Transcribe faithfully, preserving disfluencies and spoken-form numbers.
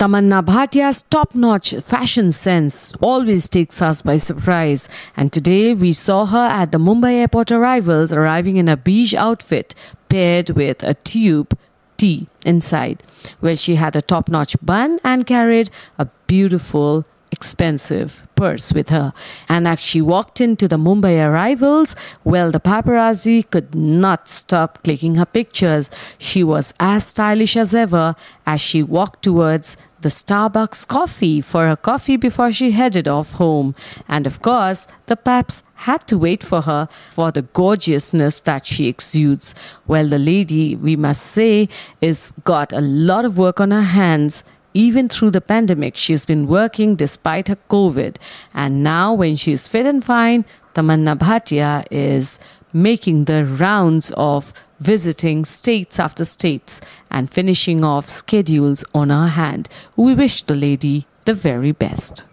Tamannah Bhatia's top-notch fashion sense always takes us by surprise, and today we saw her at the Mumbai airport arrivals, arriving in a beige outfit paired with a tube tea inside, where she had a top-notch bun and carried a beautiful expensive purse with her. And as she walked into the Mumbai arrivals, well, the paparazzi could not stop clicking her pictures. She was as stylish as ever as she walked towards the Starbucks coffee for her coffee before she headed off home. And of course, the paps had to wait for her for the gorgeousness that she exudes. Well, the lady, we must say, is got a lot of work on her hands. Even through the pandemic, she's been working despite her COVID. And now when she is fit and fine, Tamannah Bhatia is making the rounds of visiting states after states and finishing off schedules on her hand. We wish the lady the very best.